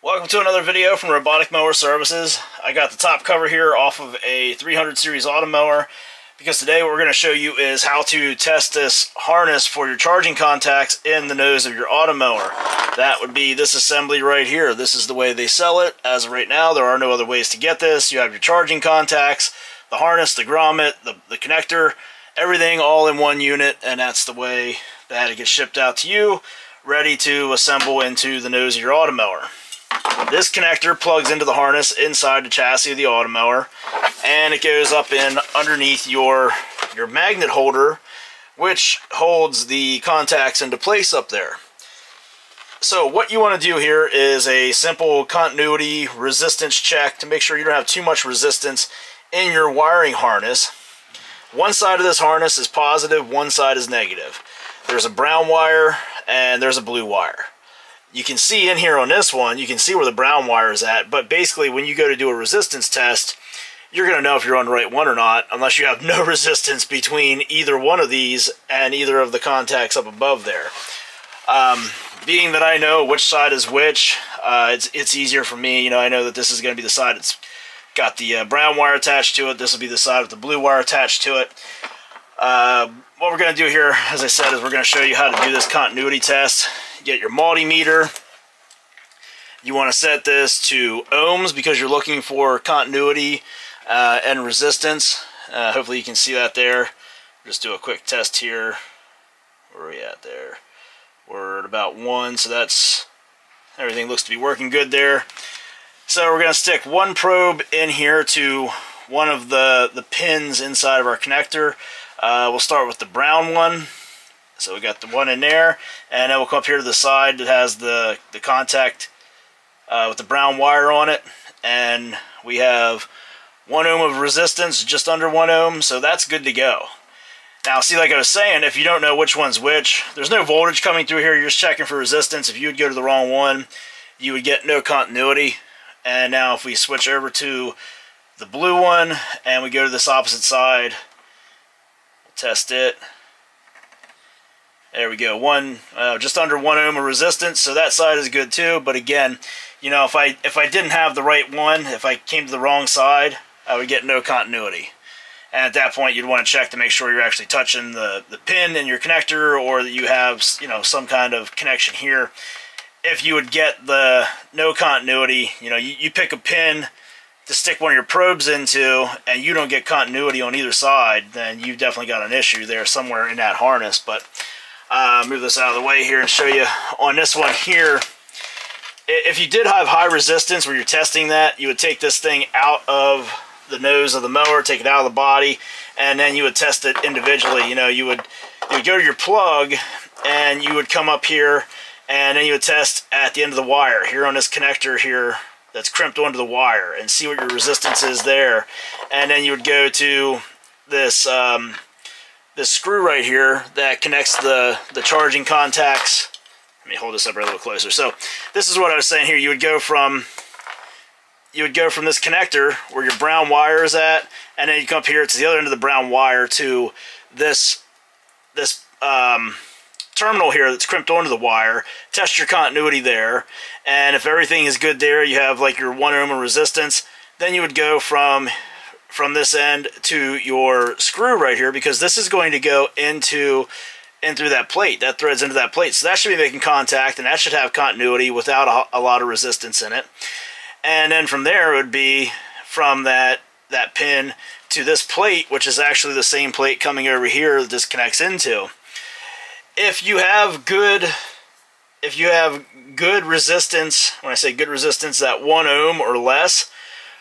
Welcome to another video from Robotic Mower Services. I got the top cover here off of a 300 series Automower because today what we're going to show you is how to test this harness for your charging contacts in the nose of your Automower. That would be this assembly right here. This is the way they sell it. As of right now, there are no other ways to get this. You have your charging contacts, the harness, the grommet, the connector, everything all in one unit, and that's the way that it gets shipped out to you, ready to assemble into the nose of your Automower. This connector plugs into the harness inside the chassis of the Automower, and it goes up in underneath your magnet holder, which holds the contacts into place up there. So what you want to do here is a simple continuity resistance check to make sure you don't have too much resistance in your wiring harness. One side of this harness is positive, one side is negative. There's a brown wire and there's a blue wire. You can see in here on this one, you can see where the brown wire is at, but basically when you go to do a resistance test, you're going to know if you're on the right one or not, unless you have no resistance between either one of these and either of the contacts up above there. Being that I know which side is which, it's easier for me. You know, I know that this is going to be the side that's got the brown wire attached to it. This will be the side with the blue wire attached to it. What we're going to do here, as I said, is we're going to show you how to do this continuity test. Get your multimeter. You want to set this to ohms because you're looking for continuity and resistance. Hopefully you can see that there. Just do a quick test here. Where are we at there? We're at about 1, so that's everything looks to be working good there. So we're going to stick one probe in here to one of the pins inside of our connector. We'll start with the brown one. So we got the one in there, and then we'll come up here to the side that has the contact with the brown wire on it. And we have 1 ohm of resistance, just under 1 ohm, so that's good to go. Now, see, like I was saying, if you don't know which one's which, there's no voltage coming through here. You're just checking for resistance. If you would go to the wrong one, you would get no continuity. And now if we switch over to the blue one, and we go to this opposite side, we'll test it. There we go, just under 1 ohm of resistance, so that side is good too. But again, you know, if I didn't have the right one, if I came to the wrong side, I would get no continuity. And at that point, you'd want to check to make sure you're actually touching the pin in your connector, or that you have, you know, some kind of connection here. If you would get the no continuity, you know, you pick a pin to stick one of your probes into and you don't get continuity on either side, then you've definitely got an issue there somewhere in that harness. But move this out of the way here and show you on this one here. If you did have high resistance where you're testing that, you would take this thing out of the nose of the mower, take it out of the body, and then you would test it individually. You know, you would go to your plug and you would come up here, and then you would test at the end of the wire here on this connector here that's crimped onto the wire, and see what your resistance is there. And then you would go to this this screw right here that connects the charging contacts. Let me hold this up a little closer. So this is what I was saying here. You would go from this connector where your brown wire is at, and then you come up here to the other end of the brown wire to this terminal here that's crimped onto the wire, test your continuity there, and if everything is good there, you have like your 1 ohm of resistance. Then you would go from this end to your screw right here, because this is going to go in through that plate, that threads into that plate, so that should be making contact and that should have continuity without a lot of resistance in it. And then from there, it would be from that pin to this plate, which is actually the same plate coming over here that this connects into. If you have good resistance, when I say good resistance, that 1 ohm or less,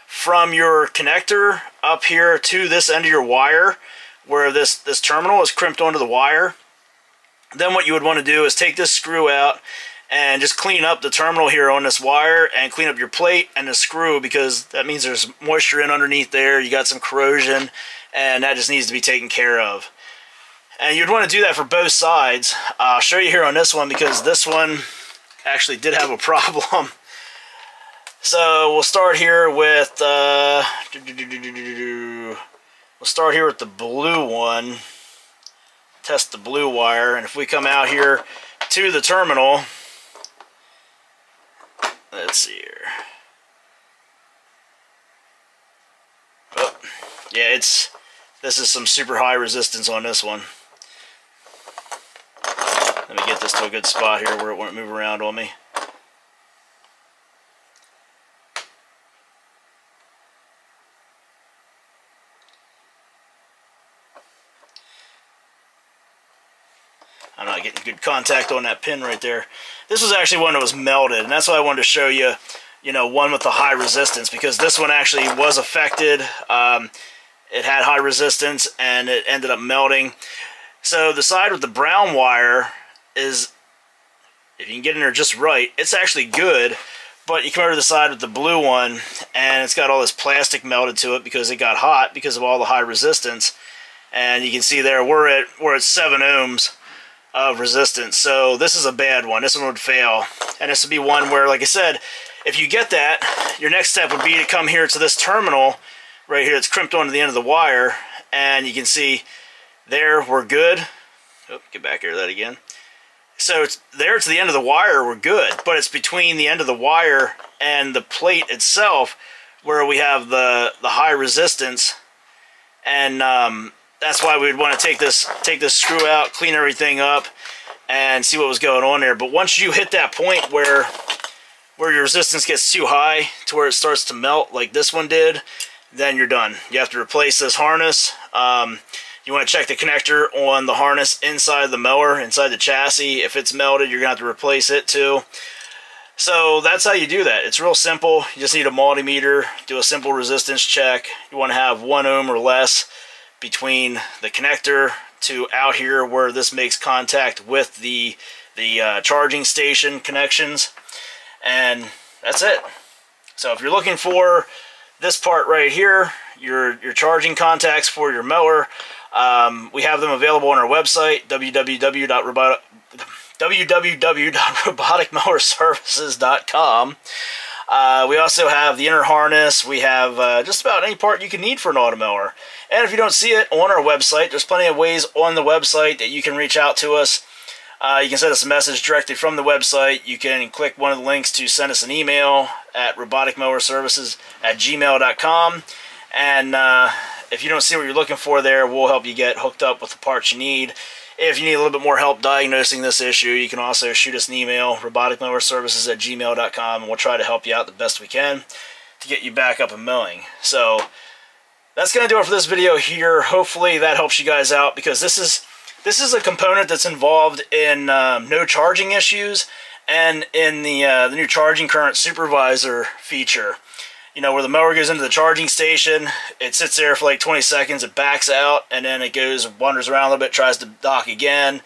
from your connector up here to this end of your wire, where this terminal is crimped onto the wire, then what you would want to do is take this screw out and just clean up the terminal here on this wire, and clean up your plate and the screw, because that means there's moisture in underneath there, you got some corrosion, and that just needs to be taken care of. And you'd want to do that for both sides. I'll show you here on this one, because this one actually did have a problem. So we'll start here with the blue one. Test the blue wire, and if we come out here to the terminal, Let's see here. Oh, yeah, this is some super high resistance on this one. Let me get this to a good spot here where it won't move around on me. I'm not getting good contact on that pin right there. This was actually one that was melted, and that's why I wanted to show you, you know, one with the high resistance, because this one actually was affected. It had high resistance, and it ended up melting. So the side with the brown wire is, if you can get in there just right, it's actually good, but you come over to the side with the blue one, and it's got all this plastic melted to it because it got hot because of all the high resistance. And you can see there we're at 7 ohms. Of resistance. So this is a bad one. This one would fail, and this would be one where, like I said, if you get that, your next step would be to come here to this terminal right here that's crimped onto the end of the wire, and you can see there we're good. Oh, get back here to that again. So it's there to the end of the wire, we're good, but it's between the end of the wire and the plate itself where we have the high resistance, and that's why we'd want to take this screw out, clean everything up, and see what was going on there. But once you hit that point where your resistance gets too high to where it starts to melt like this one did, then you're done. You have to replace this harness. You want to check the connector on the harness inside the mower, inside the chassis. If it's melted, you're going to have to replace it too. So that's how you do that. It's real simple. You just need a multimeter, do a simple resistance check. You want to have 1 ohm or less between the connector to out here where this makes contact with the charging station connections, and that's it. So if you're looking for this part right here, your charging contacts for your mower, we have them available on our website, www.roboticmowerservices.com. We also have the inner harness. We have just about any part you can need for an automower. And if you don't see it on our website, there's plenty of ways on the website that you can reach out to us. You can send us a message directly from the website. You can click one of the links to send us an email at roboticmowerservices@gmail.com. And if you don't see what you're looking for there, we'll help you get hooked up with the parts you need. If you need a little bit more help diagnosing this issue, you can also shoot us an email, roboticmowerservices@gmail.com, and we'll try to help you out the best we can to get you back up and mowing. So that's going to do it for this video here. Hopefully that helps you guys out, because this is a component that's involved in no charging issues and in the new charging current supervisor feature. You know, where the mower goes into the charging station, it sits there for like 20 seconds, it backs out, and then it goes, wanders around a little bit, tries to dock again,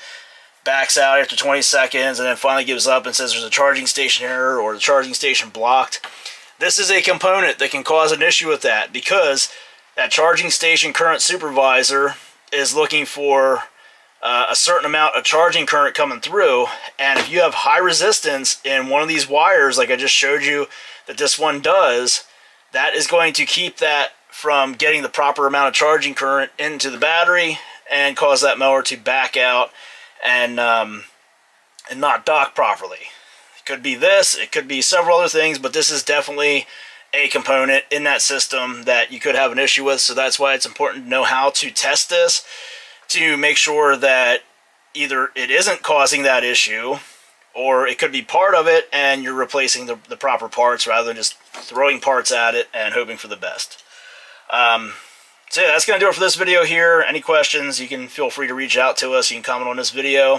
backs out after 20 seconds, and then finally gives up and says there's a charging station error or the charging station blocked. This is a component that can cause an issue with that, because that charging station current supervisor is looking for a certain amount of charging current coming through, and if you have high resistance in one of these wires, like I just showed you that this one does, that is going to keep that from getting the proper amount of charging current into the battery and cause that mower to back out and not dock properly. It could be this, it could be several other things, but this is definitely a component in that system that you could have an issue with. So that's why it's important to know how to test this, to make sure that either it isn't causing that issue, or it could be part of it and you're replacing the proper parts rather than just throwing parts at it and hoping for the best. So yeah, that's going to do it for this video here. Any questions, you can feel free to reach out to us. You can comment on this video.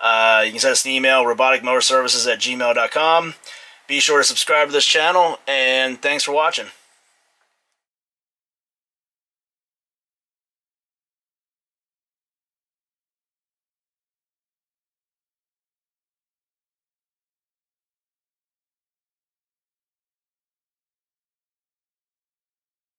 You can send us an email, roboticmowerservices@gmail.com. Be sure to subscribe to this channel, and thanks for watching.